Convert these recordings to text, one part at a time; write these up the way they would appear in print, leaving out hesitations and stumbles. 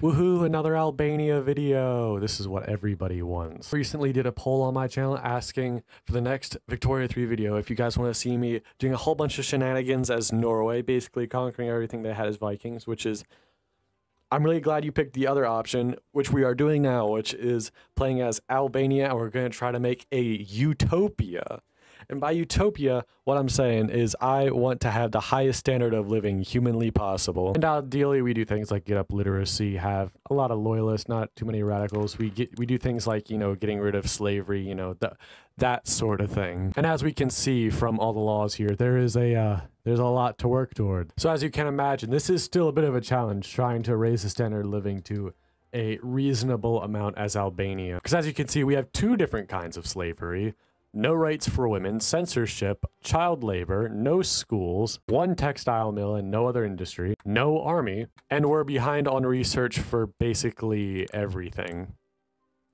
Woohoo, another Albania video. This is what everybody wants. Recently did a poll on my channel asking for the next Victoria 3 video if you guys want to see me doing a whole bunch of shenanigans as Norway, basically conquering everything they had as Vikings, which is, I'm really glad you picked the other option, which we are doing now, which is playing as Albania, and we're going to try to make a utopia. And by utopia, what I'm saying is I want to have the highest standard of living humanly possible. And ideally, we do things like get up literacy, have a lot of loyalists, not too many radicals. We do things like, you know, getting rid of slavery, you know, that sort of thing. And as we can see from all the laws here, there is a there's a lot to work toward. So as you can imagine, this is still a bit of a challenge trying to raise the standard of living to a reasonable amount as Albania. Because as you can see, we have two different kinds of slavery. No rights for women, censorship, child labor, no schools, one textile mill and no other industry, no army, and we're behind on research for basically everything.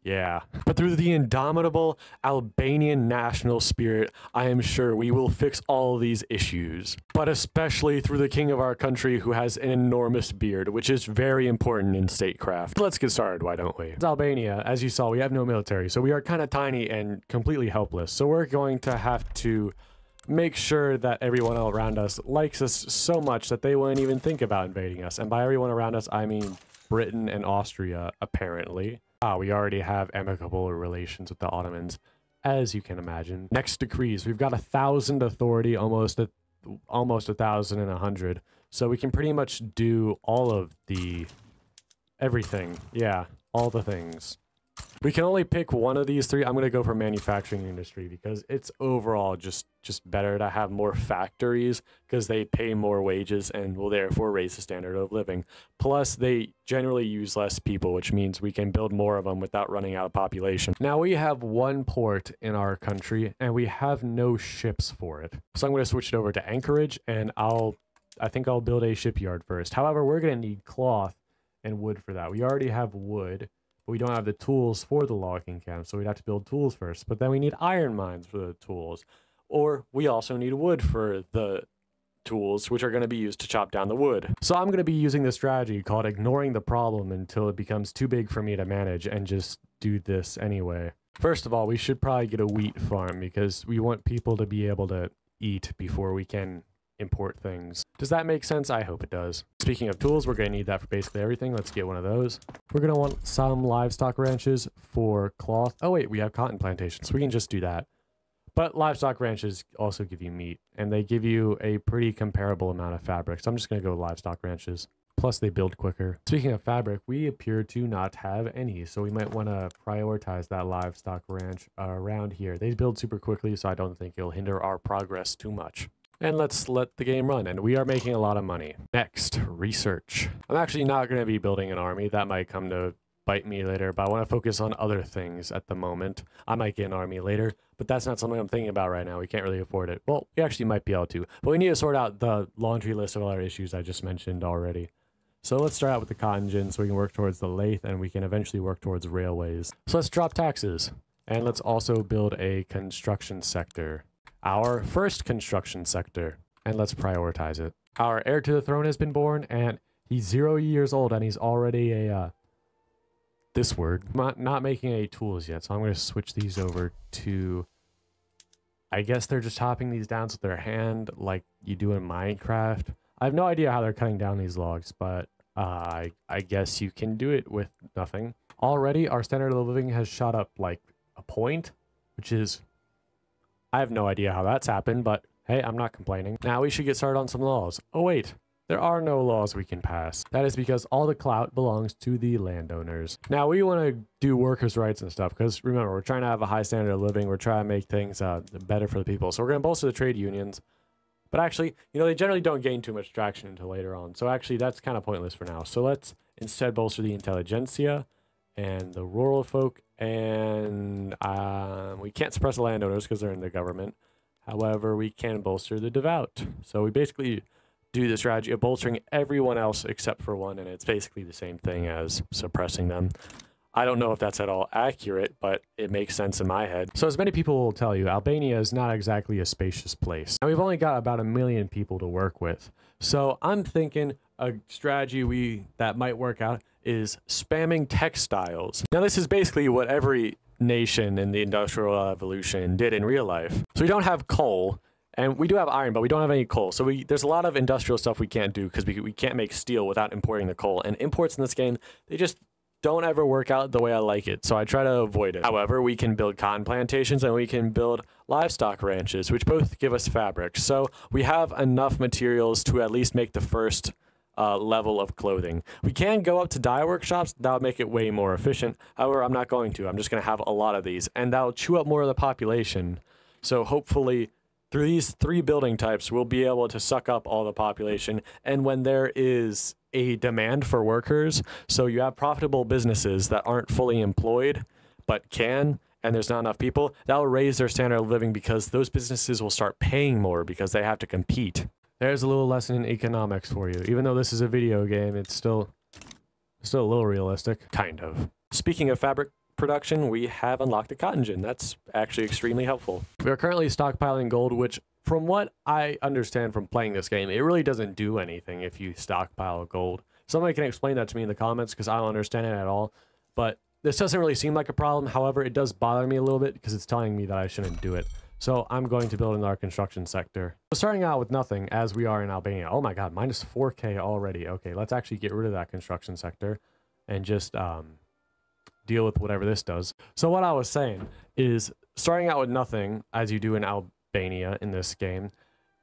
Yeah. But through the indomitable Albanian national spirit, I am sure we will fix all these issues. But especially through the king of our country who has an enormous beard, which is very important in statecraft. Let's get started, why don't we? It's Albania. As you saw, we have no military, so we are kind of tiny and completely helpless. So we're going to have to make sure that everyone around us likes us so much that they wouldn't even think about invading us. And by everyone around us, I mean Britain and Austria, apparently. Ah, we already have amicable relations with the Ottomans, as you can imagine. Next decrees, we've got 1,000 authority, almost 1,100. So we can pretty much do all of everything. Yeah, all the things. We can only pick one of these three. I'm going to go for manufacturing industry because it's overall just better to have more factories because they pay more wages and will therefore raise the standard of living. Plus, they generally use less people, which means we can build more of them without running out of population. Now, we have one port in our country and we have no ships for it. So I'm going to switch it over to Anchorage and I think I'll build a shipyard first. However, we're going to need cloth and wood for that. We already have wood. But we don't have the tools for the logging camp, so we'd have to build tools first. But then we need iron mines for the tools. Or we also need wood for the tools, which are going to be used to chop down the wood. So I'm going to be using this strategy called ignoring the problem until it becomes too big for me to manage and just do this anyway. First of all, we should probably get a wheat farm because we want people to be able to eat before we can import things. Does that make sense? I hope it does. Speaking of tools, we're going to need that for basically everything. Let's get one of those. We're going to want some livestock ranches for cloth. Oh wait, we have cotton plantations, so we can just do that. But livestock ranches also give you meat, and they give you a pretty comparable amount of fabric. So I'm just going to go with livestock ranches. Plus they build quicker. Speaking of fabric, we appear to not have any, so we might want to prioritize that livestock ranch around here. They build super quickly, so I don't think it'll hinder our progress too much. And let's let the game run, and we are making a lot of money. Next, research. I'm actually not going to be building an army. That might come to bite me later, but I want to focus on other things at the moment. I might get an army later, but that's not something I'm thinking about right now. We can't really afford it. Well, we actually might be able to, but we need to sort out the laundry list of all our issues I just mentioned already. So let's start out with the cotton gin so we can work towards the lathe, and we can eventually work towards railways. So let's drop taxes, and let's also build a construction sector. Our first construction sector, and let's prioritize it. Our heir to the throne has been born, and he's 0 years old, and he's already a this word not making any tools yet, so I'm going to switch these over to, I guess they're just chopping these down with their hand like you do in Minecraft. I have no idea how they're cutting down these logs, but I guess you can do it with nothing. Already our standard of living has shot up like a point, which is, I have no idea how that's happened, but hey, I'm not complaining. Now we should get started on some laws. Oh wait, there are no laws we can pass. That is because all the clout belongs to the landowners. Now we want to do workers' rights and stuff because remember, we're trying to have a high standard of living. We're trying to make things better for the people. So we're going to bolster the trade unions. But actually, you know, they generally don't gain too much traction until later on. So actually, that's kind of pointless for now. So let's instead bolster the intelligentsia and the rural folk, and we can't suppress the landowners because they're in the government. However, we can bolster the devout. So we basically do the strategy of bolstering everyone else except for one, and it's basically the same thing as suppressing them. I don't know if that's at all accurate, but it makes sense in my head. So as many people will tell you, Albania is not exactly a spacious place. And we've only got about 1 million people to work with. So I'm thinking a strategy that might work out is spamming textiles. Now, this is basically what every nation in the Industrial Revolution did in real life. So we don't have coal, and we do have iron, but we don't have any coal. So there's a lot of industrial stuff we can't do because we can't make steel without importing the coal. And imports in this game, they just don't ever work out the way I like it, so I try to avoid it. However, we can build cotton plantations and we can build livestock ranches, which both give us fabric. So we have enough materials to at least make the first level of clothing. We can go up to dye workshops. That would make it way more efficient. However, I'm not going to. I'm just going to have a lot of these, and that'll chew up more of the population. So hopefully, through these three building types, we'll be able to suck up all the population. And when there is a demand for workers, so you have profitable businesses that aren't fully employed but can, and there's not enough people, that will raise their standard of living because those businesses will start paying more because they have to compete. There's a little lesson in economics for you. Even though this is a video game, it's still a little realistic, kind of. Speaking of fabric production, we have unlocked the cotton gin. That's actually extremely helpful. We are currently stockpiling gold, which, from what I understand from playing this game, it really doesn't do anything if you stockpile gold. Somebody can explain that to me in the comments because I don't understand it at all. But this doesn't really seem like a problem. However, it does bother me a little bit because it's telling me that I shouldn't do it. So I'm going to build in our construction sector. So starting out with nothing, as we are in Albania. Oh my god, minus 4K already. Okay, let's actually get rid of that construction sector and just deal with whatever this does. So what I was saying is, starting out with nothing, as you do in Albania in this game,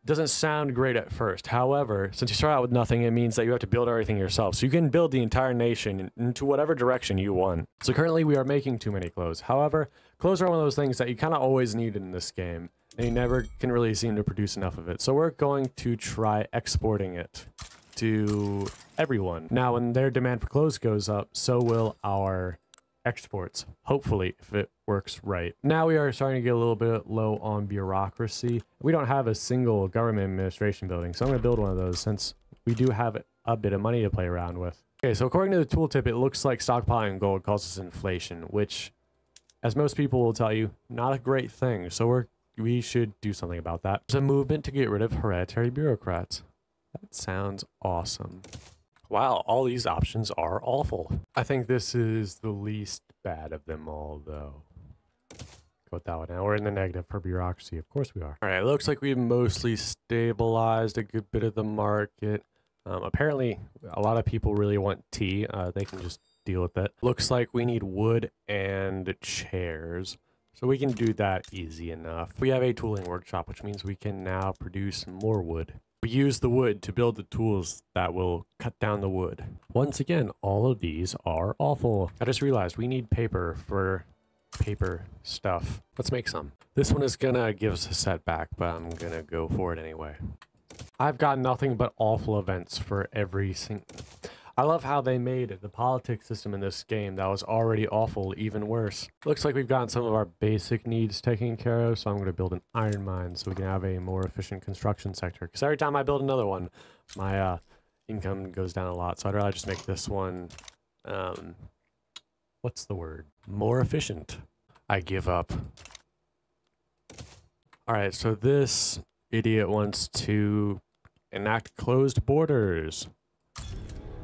doesn't sound great at first. However, since you start out with nothing, it means that you have to build everything yourself. So you can build the entire nation into whatever direction you want. So currently we are making too many clothes. However, clothes are one of those things that you kind of always need in this game, and you never can really seem to produce enough of it. So we're going to try exporting it to everyone. Now, when their demand for clothes goes up, so will our exports, hopefully, if it works right. Now we are starting to get a little bit low on bureaucracy. We don't have a single government administration building, so I'm going to build one of those since we do have a bit of money to play around with. Okay, so according to the tooltip, it looks like stockpiling gold causes inflation, which, as most people will tell you, not a great thing. So we should do something about that. There's a movement to get rid of hereditary bureaucrats. That sounds awesome. Wow, all these options are awful. I think this is the least bad of them all, though. Go with that one. Now we're in the negative for bureaucracy. Of course we are. All right, it looks like we've mostly stabilized a good bit of the market. Apparently, a lot of people really want tea. They can just deal with it. Looks like we need wood and chairs, so we can do that easy enough. We have a tooling workshop, which means we can now produce more wood. We use the wood to build the tools that will cut down the wood. Once again, all of these are awful. I just realized we need paper for paper stuff. Let's make some. This one is gonna give us a setback, but I'm gonna go for it anyway. I've got nothing but awful events for every single... I love how they made the politics system in this game that was already awful even worse. Looks like we've gotten some of our basic needs taken care of, so I'm going to build an iron mine so we can have a more efficient construction sector. Because every time I build another one, my income goes down a lot, so I'd rather just make this one, what's the word? More efficient. I give up. Alright, so this idiot wants to enact closed borders.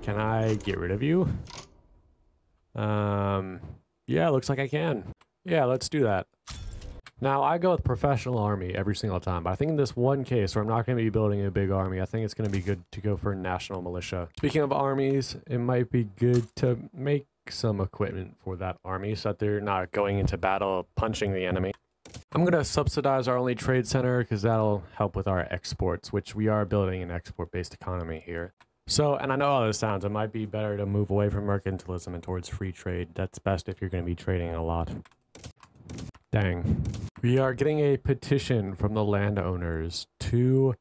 Can I get rid of you? Yeah, looks like I can. Yeah, let's do that. Now, I go with professional army every single time, but I think in this one case where I'm not going to be building a big army, I think it's going to be good to go for national militia. Speaking of armies, it might be good to make some equipment for that army so that they're not going into battle punching the enemy. I'm going to subsidize our only trade center because that'll help with our exports, which we are building an export-based economy here. So, and I know how this sounds, it might be better to move away from mercantilism and towards free trade. That's best if you're going to be trading a lot. Dang. We are getting a petition from the landowners to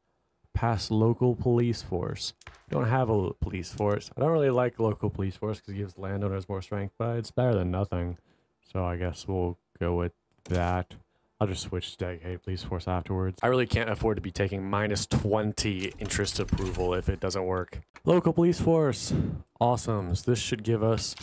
pass local police force. We don't have a police force. I don't really like local police force because it gives landowners more strength, but it's better than nothing. So I guess we'll go with that. I'll just switch to hey, police force afterwards. I really can't afford to be taking minus 20 interest approval if it doesn't work. Local police force. Awesome. So this should give us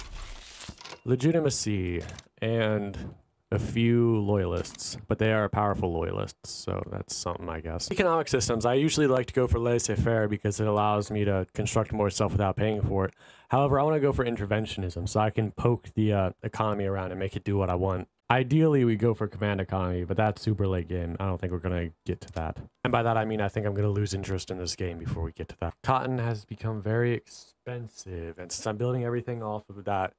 legitimacy and a few loyalists, but they are powerful loyalists, so that's something, I guess. Economic systems. I usually like to go for laissez-faire because it allows me to construct more stuff without paying for it. However, I want to go for interventionism, so I can poke the economy around and make it do what I want. Ideally, we go for command economy, but that's super late game. I don't think we're going to get to that. And by that, I mean I think I'm going to lose interest in this game before we get to that. Cotton has become very expensive, and since I'm building everything off of that,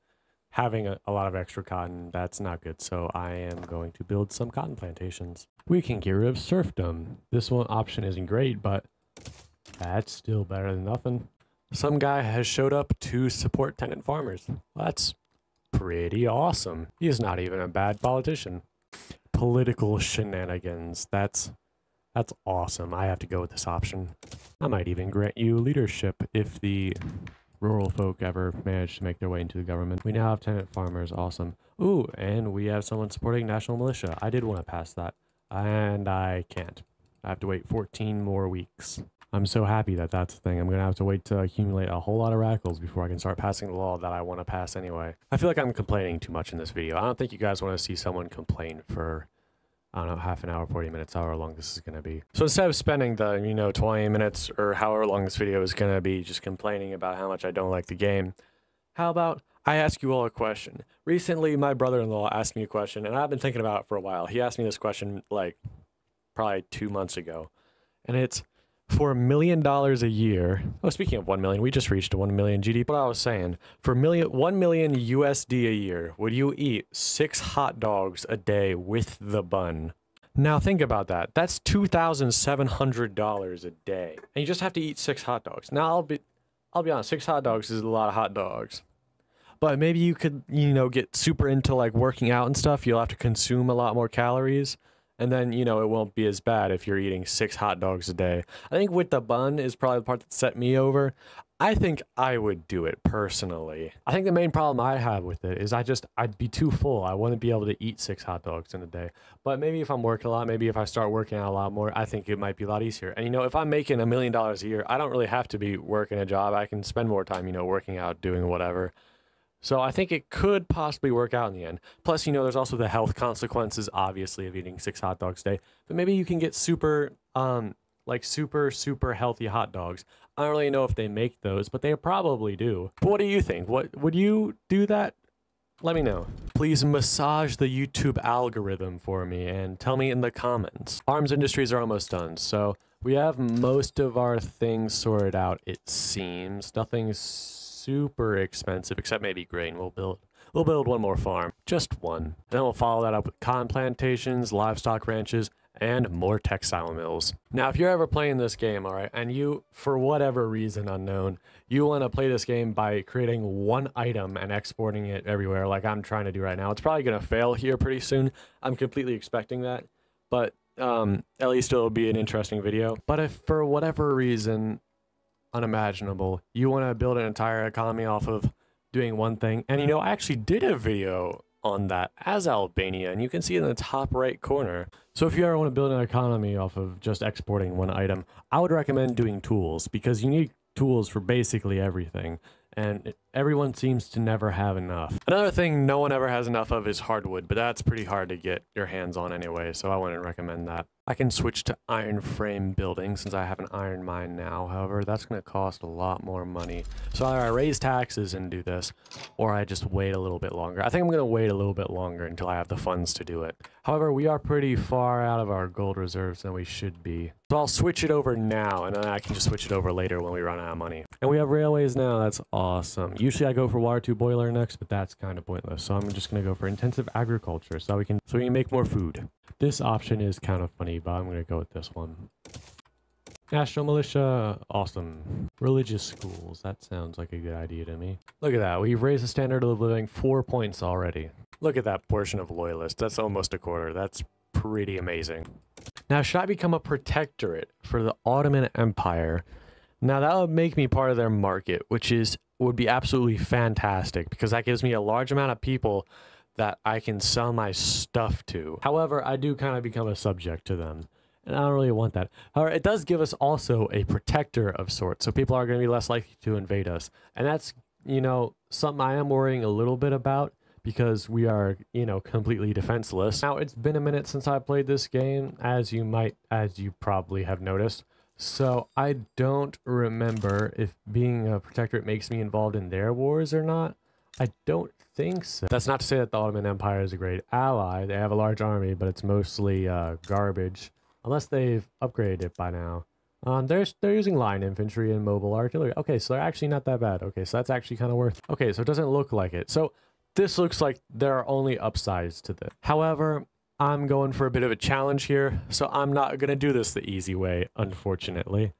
having a lot of extra cotton, that's not good. So I am going to build some cotton plantations. We can get rid of serfdom. This one option isn't great, but that's still better than nothing. Some guy has showed up to support tenant farmers. Well, that's pretty awesome. He is not even a bad politician. Political shenanigans. That's awesome. I have to go with this option. I might even grant you leadership if the rural folk ever managed to make their way into the government. We now have tenant farmers, awesome. Ooh, and we have someone supporting national militia. I did want to pass that, and I can't. I have to wait 14 more weeks. I'm so happy that that's a thing. I'm gonna have to wait to accumulate a whole lot of radicals before I can start passing the law that I want to pass anyway. I feel like I'm complaining too much in this video. I don't think you guys want to see someone complain for, I don't know, half an hour, 40 minutes, however long this is going to be. So instead of spending the, 20 minutes or however long this video is going to be just complaining about how much I don't like the game, how about I ask you all a question? Recently, my brother-in-law asked me a question, and I've been thinking about it for a while. He asked me this question, like, probably 2 months ago. And it's, for $1 million a year... Oh, speaking of 1 million, we just reached 1 million GDP. What I was saying, for $1 million USD a year, would you eat 6 hot dogs a day with the bun? Now think about that. That's $2,700 a day. And you just have to eat 6 hot dogs. Now I'll be honest, 6 hot dogs is a lot of hot dogs. But maybe you could, get super into like working out and stuff. You'll have to consume a lot more calories. And then, it won't be as bad if you're eating 6 hot dogs a day. I think with the bun is probably the part that set me over. I think I would do it personally. I think the main problem I have with it is I'd be too full. I wouldn't be able to eat 6 hot dogs in a day. But maybe if I'm working a lot, maybe if I start working out a lot more, I think it might be a lot easier. And, if I'm making $1 million a year, I don't really have to be working a job. I can spend more time, working out, doing whatever. So I think it could possibly work out in the end. Plus, there's also the health consequences, obviously, of eating 6 hot dogs a day. But maybe you can get super, like super healthy hot dogs. I don't really know if they make those, but they probably do. But what do you think? Would you do that? Let me know. Please massage the YouTube algorithm for me and tell me in the comments. Arms industries are almost done, so we have most of our things sorted out, it seems. Nothing's super expensive, except maybe grain. We'll build one more farm, just one. Then we'll follow that up with cotton plantations, livestock ranches, and more textile mills. Now, if you're ever playing this game, all right, and you, for whatever reason unknown, you want to play this game by creating one item and exporting it everywhere, like I'm trying to do right now, it's probably going to fail here pretty soon. I'm completely expecting that, but at least it'll be an interesting video. But if for whatever reason unimaginable, you want to build an entire economy off of doing one thing, and I actually did a video on that as Albania, and you can see it in the top right corner. So if you ever want to build an economy off of just exporting one item, I would recommend doing tools, because you need tools for basically everything, and everyone seems to never have enough. Another thing no one ever has enough of is hardwood, but that's pretty hard to get your hands on anyway, so I wouldn't recommend that. I can switch to iron frame building since I have an iron mine now. However, that's going to cost a lot more money. So either I raise taxes and do this, or I just wait a little bit longer. I think I'm going to wait a little bit longer until I have the funds to do it. However, we are pretty far out of our gold reserves than we should be. So I'll switch it over now, and then I can just switch it over later when we run out of money. And we have railways now. That's awesome. Usually I go for water to boiler next, but that's kind of pointless. So I'm just going to go for intensive agriculture so we can make more food. This option is kind of funny, but I'm going to go with this one. National militia, awesome. Religious schools, that sounds like a good idea to me. Look at that, we've raised the standard of living 4 points already. Look at that portion of loyalists, that's almost a quarter. That's pretty amazing. Now, should I become a protectorate for the Ottoman Empire? Now, that would make me part of their market, which would be absolutely fantastic, because that gives me a large amount of people that I can sell my stuff to. However, I do kind of become a subject to them, and I don't really want that. However, it does give us also a protector of sorts, so people are going to be less likely to invade us. And that's, something I am worrying a little bit about, because we are, you know, completely defenseless. Now, it's been a minute since I played this game, as you probably have noticed. So I don't remember if being a protectorate makes me involved in their wars or not. I don't think so. That's not to say that the Ottoman Empire is a great ally. They have a large army, but it's mostly garbage, unless they've upgraded it by now. They're using line infantry and mobile artillery. Okay, so they're actually not that bad. Okay, so that's actually kind of worth it. Okay, so it doesn't look like it. So this looks like there are only upsides to this. However, I'm going for a bit of a challenge here, so I'm not going to do this the easy way, unfortunately.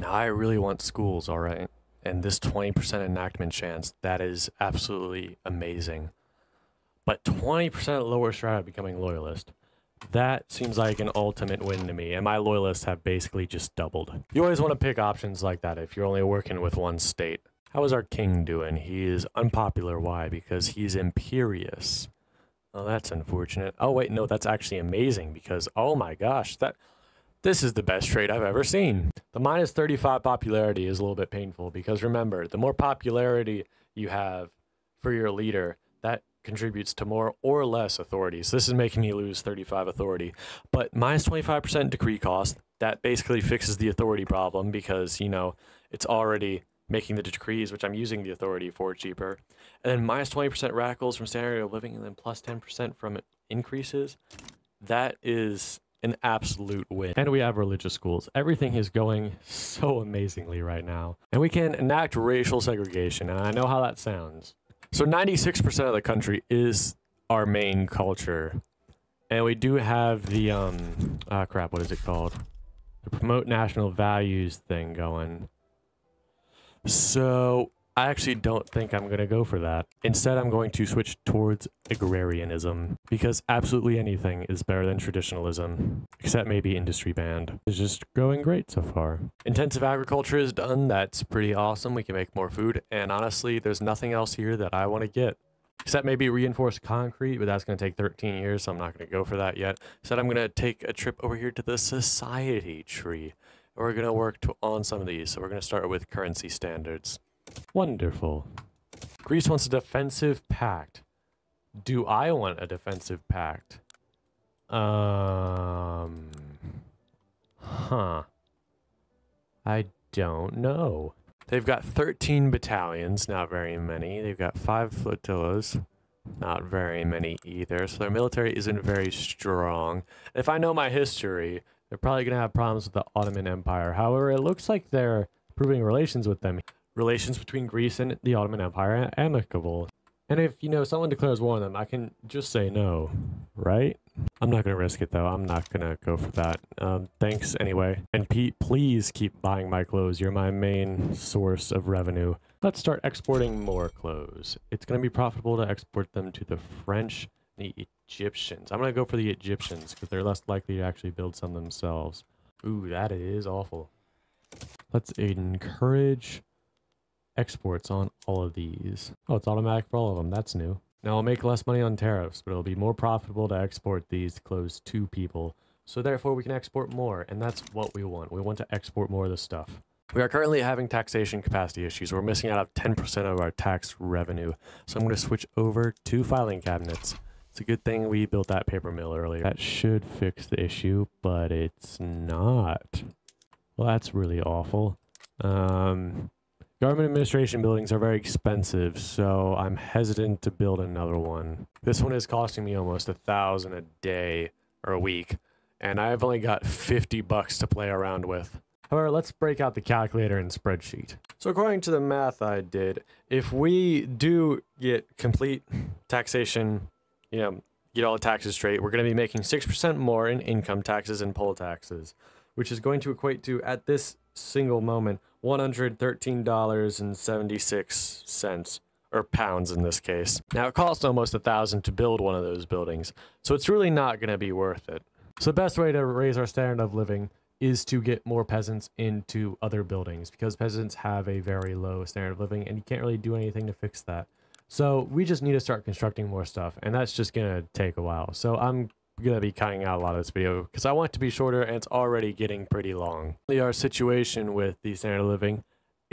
Now, I really want schools, all right? And this 20% enactment chance, that is absolutely amazing. But 20% lower shroud of becoming loyalist. That seems like an ultimate win to me, and my loyalists have basically just doubled. You always want to pick options like that if you're only working with one state. How is our king doing? He is unpopular. Why? Because he's imperious. Oh, that's unfortunate. Oh, wait, no, that's actually amazing because, oh my gosh, this is the best trait I've ever seen. The minus 35 popularity is a little bit painful because, remember, the more popularity you have for your leader, that contributes to more or less authority. So this is making me lose 35 authority. But minus 25% decree cost, that basically fixes the authority problem because, you know, it's already making the decrees, which I'm using the authority for, cheaper. And then minus 20% radicals from standard of living, and then plus 10% from increases. That is an absolute win. And we have religious schools. Everything is going so amazingly right now. And we can enact racial segregation, and I know how that sounds. So 96% of the country is our main culture. And we do have the, crap, what is it called? The promote national values thing going. So I actually don't think I'm going to go for that. Instead, I'm going to switch towards agrarianism because absolutely anything is better than traditionalism, except maybe industry banned. It's just going great so far. Intensive agriculture is done. That's pretty awesome. We can make more food. And honestly, there's nothing else here that I want to get, except maybe reinforced concrete, but that's going to take 13 years. So I'm not going to go for that yet. Instead, I'm going to take a trip over here to the society tree. We're going to work on some of these, so we're going to start with currency standards. Wonderful. Greece wants a defensive pact. Do I want a defensive pact? I don't know. They've got 13 battalions, not very many. They've got 5 flotillas. Not very many either, so their military isn't very strong. If I know my history, they're probably going to have problems with the Ottoman Empire. However, it looks like they're improving relations with them. Relations between Greece and the Ottoman Empire are amicable. And if, you know, someone declares war on them, I can just say no, right? I'm not going to risk it, though. I'm not going to go for that. Thanks anyway. And Pete, please keep buying my clothes. You're my main source of revenue. Let's start exporting more clothes. It's going to be profitable to export them to the French, the Egyptians. I'm going to go for the Egyptians because they're less likely to actually build some themselves. Ooh, that is awful. Let's encourage exports on all of these. Oh, it's automatic for all of them. That's new. Now, I'll make less money on tariffs, but it'll be more profitable to export these clothes to people. So therefore, we can export more, and that's what we want. We want to export more of this stuff. We are currently having taxation capacity issues. We're missing out on 10% of our tax revenue. So I'm going to switch over to filing cabinets. It's a good thing we built that paper mill earlier. That should fix the issue, but it's not. Well, that's really awful. Government administration buildings are very expensive, so I'm hesitant to build another one. This one is costing me almost $1,000 a day or a week, and I've only got $50 to play around with. However, let's break out the calculator and spreadsheet. So according to the math I did, if we do get complete taxation, you know, get all the taxes straight, we're going to be making 6% more in income taxes and poll taxes, which is going to equate to, at this single moment, $113.76, or pounds in this case. Now, it costs almost $1,000 to build one of those buildings, so it's really not going to be worth it. So the best way to raise our standard of living is to get more peasants into other buildings, because peasants have a very low standard of living, and you can't really do anything to fix that. So we just need to start constructing more stuff, and that's just going to take a while. So I'm going to be cutting out a lot of this video because I want it to be shorter, and it's already getting pretty long. Our situation with the standard of living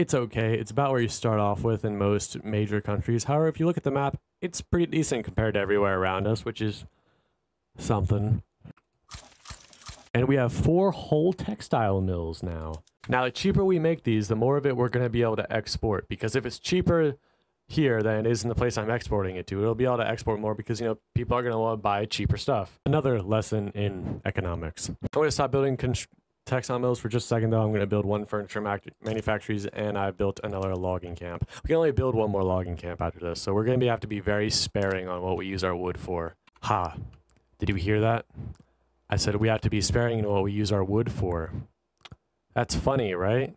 it's okay. It's about where you start off with in most major countries. However, if you look at the map, it's pretty decent compared to everywhere around us, which is something. And we have 4 whole textile mills now. Now, the cheaper we make these, the more of it we're going to be able to export, because if it's cheaper here than it is in the place I'm exporting it to, it'll be able to export more because, you know, people are going to want to buy cheaper stuff. Another lesson in economics. I'm going to stop building textile mills for just a second, though. I'm going to build 1 furniture manufactories, and I built another logging camp. We can only build 1 more logging camp after this, so we're going to have to be very sparing on what we use our wood for. Ha. Did you hear that? I said we have to be sparing in what we use our wood for. That's funny, right?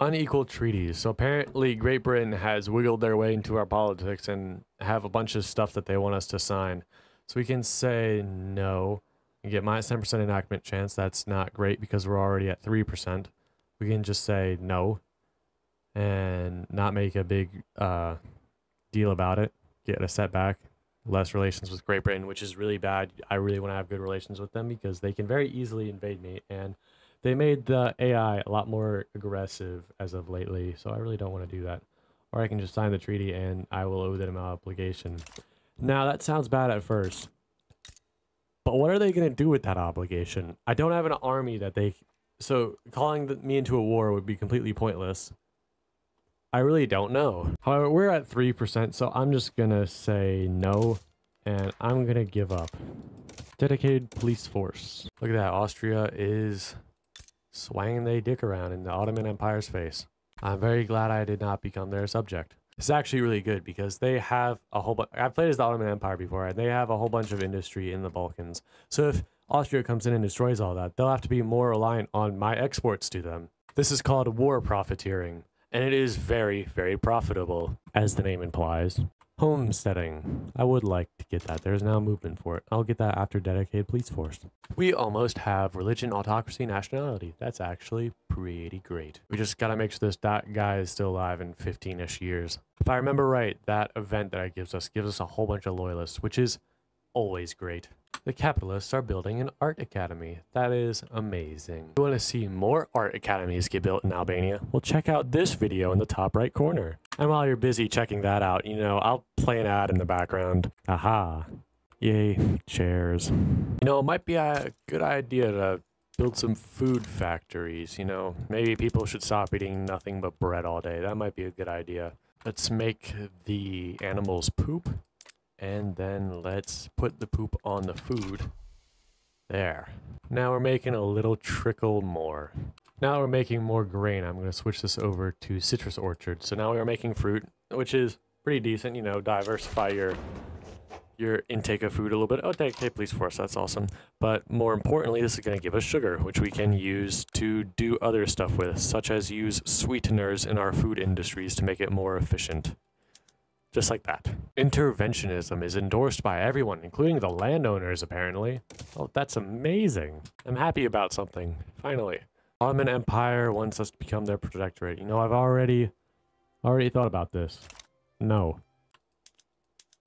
Unequal treaties. So apparently Great Britain has wiggled their way into our politics and have a bunch of stuff that they want us to sign. So we can say no and get -10% enactment chance. That's not great because we're already at 3%. We can just say no and not make a big deal about it. Get a setback. Less relations with Great Britain, which is really bad. I really want to have good relations with them because they can very easily invade me, and they made the AI a lot more aggressive as of lately, so I really don't want to do that. Or I can just sign the treaty and I will owe them an obligation. Now that sounds bad at first, but what are they going to do with that obligation? I don't have an army that they... So calling me into a war would be completely pointless. I really don't know. However, we're at 3%, so I'm just gonna say no, and I'm gonna give up. Dedicated police force. Look at that, Austria is swanging they dick around in the Ottoman Empire's face. I'm very glad I did not become their subject. It's actually really good because they have a whole bunch... I've played as the Ottoman Empire before, and they have a whole bunch of industry in the Balkans. So if Austria comes in and destroys all that, they'll have to be more reliant on my exports to them. This is called war profiteering. And it is very, very profitable, as the name implies. Homesteading. I would like to get that. There's now a movement for it. I'll get that after dedicated police force. We almost have religion, autocracy, nationality. That's actually pretty great. We just gotta make sure this guy is still alive in 15-ish years. If I remember right, that event that it gives us a whole bunch of loyalists, which is always great. The capitalists are building an art academy. That is amazing. If you want to see more art academies get built in Albania, well, check out this video in the top right corner. And while you're busy checking that out, you know, I'll play an ad in the background. Aha. Yay, chairs. You know, it might be a good idea to build some food factories, you know. Maybe people should stop eating nothing but bread all day. That might be a good idea. Let's make the animals poop. And then let's put the poop on the food. There. Now we're making a little trickle more. Now we're making more grain. I'm going to switch this over to citrus orchard. So now we are making fruit, which is pretty decent. You know, diversify your intake of food a little bit. Oh, okay, please for us. That's awesome. But more importantly, this is going to give us sugar, which we can use to do other stuff with, such as use sweeteners in our food industries to make it more efficient. Just like that. Interventionism is endorsed by everyone, including the landowners, apparently. Oh, that's amazing. I'm happy about something, finally. Ottoman Empire wants us to become their protectorate. You know, I've already thought about this. No.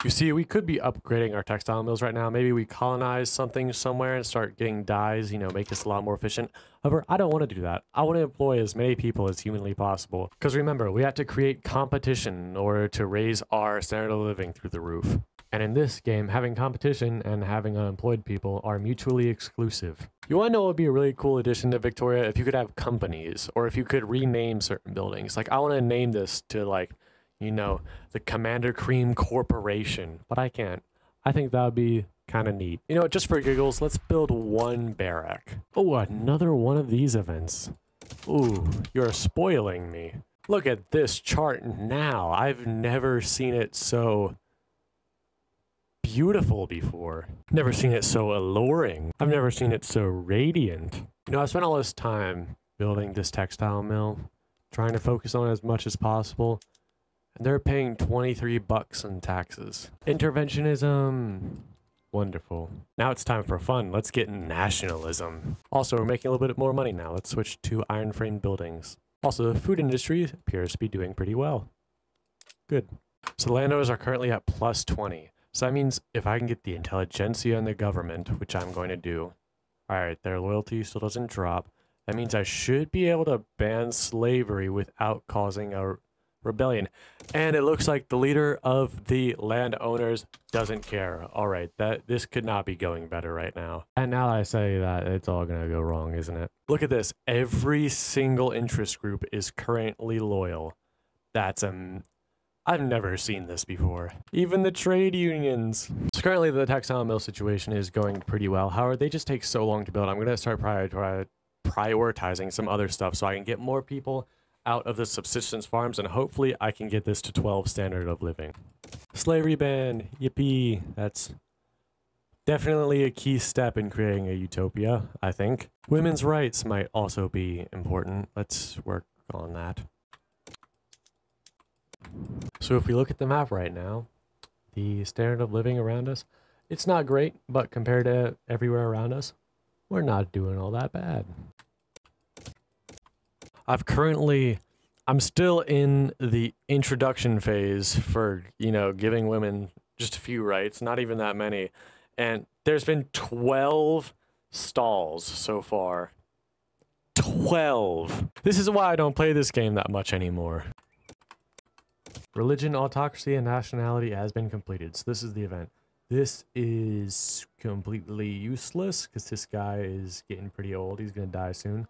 You see, we could be upgrading our textile mills right now. Maybe we colonize something somewhere and start getting dyes, you know, make us a lot more efficient. However, I don't want to do that. I want to employ as many people as humanly possible. Because remember, we have to create competition in order to raise our standard of living through the roof. And in this game, having competition and having unemployed people are mutually exclusive. You want to know what would be a really cool addition to Victoria? If you could have companies, or if you could rename certain buildings. Like, I want to name this to, like, you know, the Commander Cream Corporation, but I can't. I think that would be kind of neat. You know what, just for giggles, let's build 1 barrack. Oh, another one of these events. Ooh, you're spoiling me. Look at this chart now. I've never seen it so beautiful before. Never seen it so alluring. I've never seen it so radiant. You know, I spent all this time building this textile mill, trying to focus on it as much as possible. And they're paying 23 bucks in taxes. Interventionism. Wonderful. Now it's time for fun. Let's get nationalism. Also, we're making a little bit more money now. Let's switch to iron frame buildings. Also, the food industry appears to be doing pretty well. Good. So the landowners are currently at +20. So that means if I can get the intelligentsia and the government, which I'm going to do. All right, their loyalty still doesn't drop. That means I should be able to ban slavery without causing a rebellion. And it looks like the leader of the landowners doesn't care. All right, this could not be going better right now. And now that I say that, it's all gonna go wrong, isn't it? Look at this. Every single interest group is currently loyal. That's I've never seen this before. Even the trade unions. So currently the textile mill situation is going pretty well. However, they just take so long to build. I'm gonna start prioritizing some other stuff so I can get more people out of the subsistence farms, and hopefully I can get this to 12 standard of living. Slavery ban, yippee. That's definitely a key step in creating a utopia, I think. Women's rights might also be important. Let's work on that. So if we look at the map right now, the standard of living around us, it's not great, but compared to everywhere around us, we're not doing all that bad. I'm still in the introduction phase for, you know, giving women just a few rights, not even that many. And there's been 12 stalls so far. 12. This is why I don't play this game that much anymore. Religion, autocracy, and nationality has been completed. So this is the event. This is completely useless because this guy is getting pretty old. He's going to die soon.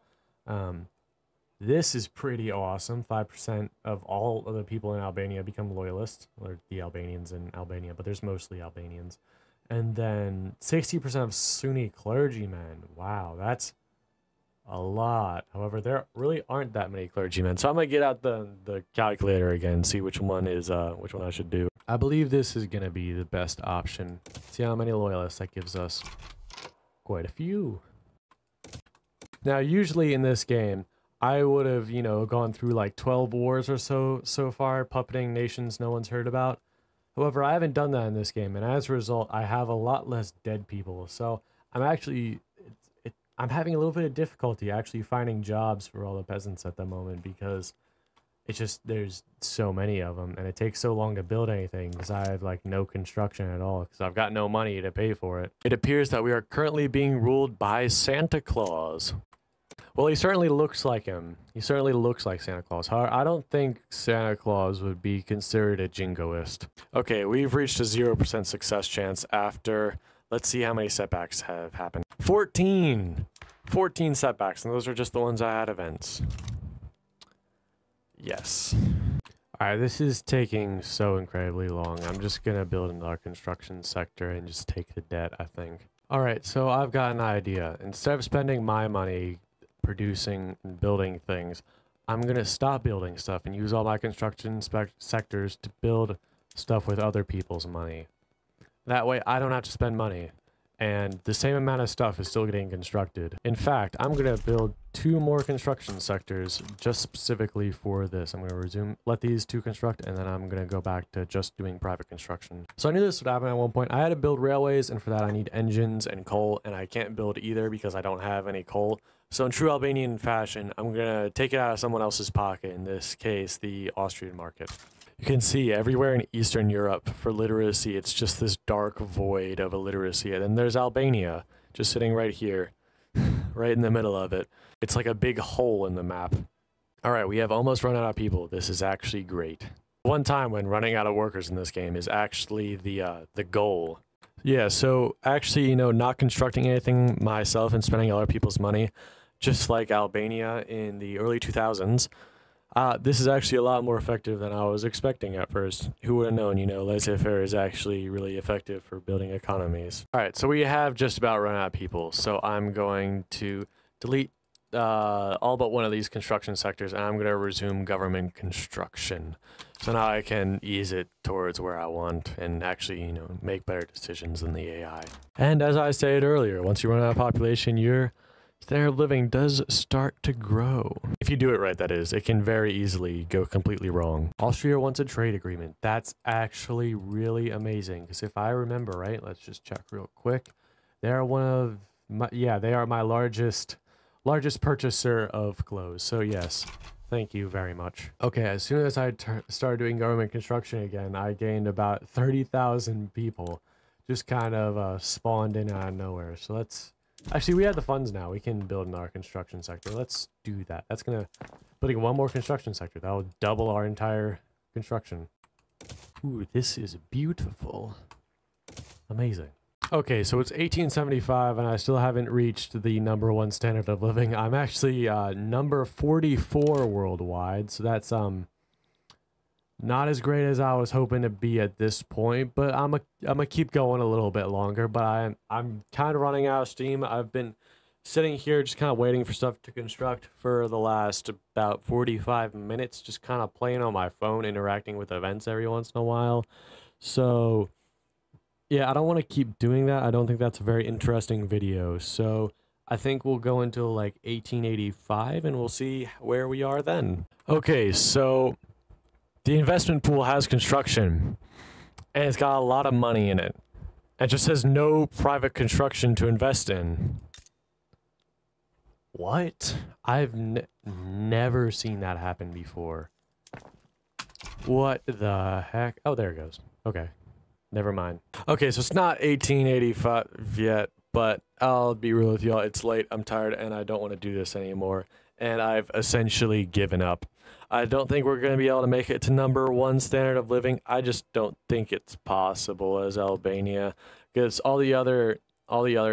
This is pretty awesome. 5% of all of the people in Albania become loyalists, or the Albanians in Albania, but there's mostly Albanians. And then 60% of Sunni clergymen. Wow, that's a lot. However, there really aren't that many clergymen. So I'm going to get out the calculator again and see which one is which one I should do. I believe this is going to be the best option. See how many loyalists that gives us. Quite a few. Now, usually in this game, I would have, you know, gone through like 12 wars or so far, puppeting nations no one's heard about. However, I haven't done that in this game, and as a result, I have a lot less dead people. So I'm actually, I'm having a little bit of difficulty actually finding jobs for all the peasants at the moment, because it's just, there's so many of them, and it takes so long to build anything because I have like no construction at all because I've got no money to pay for it. It appears that we are currently being ruled by Santa Claus. Well, he certainly looks like him. He certainly looks like Santa Claus. However, I don't think Santa Claus would be considered a jingoist. Okay, we've reached a 0% success chance after, let's see how many setbacks have happened. 14! 14 setbacks, and those are just the ones I had events. Yes. Alright, this is taking so incredibly long. I'm just gonna build into our construction sector and just take the debt, I think. Alright, so I've got an idea. Instead of spending my money producing and building things, I'm gonna stop building stuff and use all my construction sectors to build stuff with other people's money. That way I don't have to spend money, and the same amount of stuff is still getting constructed. In fact, I'm gonna build 2 more construction sectors just specifically for this. I'm gonna resume, let these 2 construct, and then I'm gonna go back to just doing private construction. So I knew this would happen at one point. I had to build railways, and for that I need engines and coal, and I can't build either because I don't have any coal. So in true Albanian fashion, I'm gonna take it out of someone else's pocket, in this case, the Austrian market. You can see everywhere in Eastern Europe for literacy, it's just this dark void of illiteracy. And then there's Albania, just sitting right here, right in the middle of it. It's like a big hole in the map. All right, we have almost run out of people. This is actually great. One time when running out of workers in this game is actually the goal. Yeah, so actually, you know, not constructing anything myself and spending other people's money, just like Albania in the early 2000s, this is actually a lot more effective than I was expecting at first. Who would have known, you know, laissez-faire is actually really effective for building economies. All right, so we have just about run out of people. So I'm going to delete all but one of these construction sectors, and I'm going to resume government construction. So now I can ease it towards where I want and actually, you know, make better decisions than the AI. And as I said earlier, once you run out of population, your standard of living does start to grow. If you do it right, that is. It can very easily go completely wrong. Austria wants a trade agreement. That's actually really amazing, because if I remember right, let's just check real quick. They're one of my, yeah, they are my largest purchaser of clothes. So yes, thank you very much. Okay, as soon as I started doing government construction again, I gained about 30,000 people. Just kind of spawned in out of nowhere. So let's Actually, we have the funds now. We can build in our construction sector. Let's do that. That's going to... Putting one more construction sector. That will double our entire construction. Ooh, this is beautiful. Amazing. Okay, so it's 1875, and I still haven't reached the #1 standard of living. I'm actually number 44 worldwide, so that's not as great as I was hoping to be at this point. But I'm gonna keep going a little bit longer. But I'm kind of running out of steam. I've been sitting here just kind of waiting for stuff to construct for the last about 45 minutes, just kind of playing on my phone, interacting with events every once in a while. So. Yeah, I don't want to keep doing that. I don't think that's a very interesting video. So I think we'll go into like 1885 and we'll see where we are then. Okay, so the investment pool has construction and it's got a lot of money in it. It just says no private construction to invest in. What? I've never seen that happen before. What the heck? Oh, there it goes. Okay. Never mind. Okay, so it's not 1885 yet, but I'll be real with y'all. It's late, I'm tired, and I don't want to do this anymore. And I've essentially given up. I don't think we're going to be able to make it to #1 standard of living. I just don't think it's possible as Albania, because all the other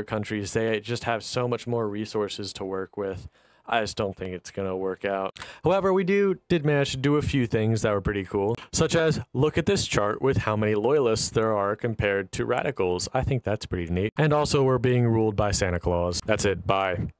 countries, they just have so much more resources to work with. I just don't think it's going to work out. However, we did manage to do a few things that were pretty cool, such as look at this chart with how many loyalists there are compared to radicals. I think that's pretty neat. And also we're being ruled by Santa Claus. That's it. Bye.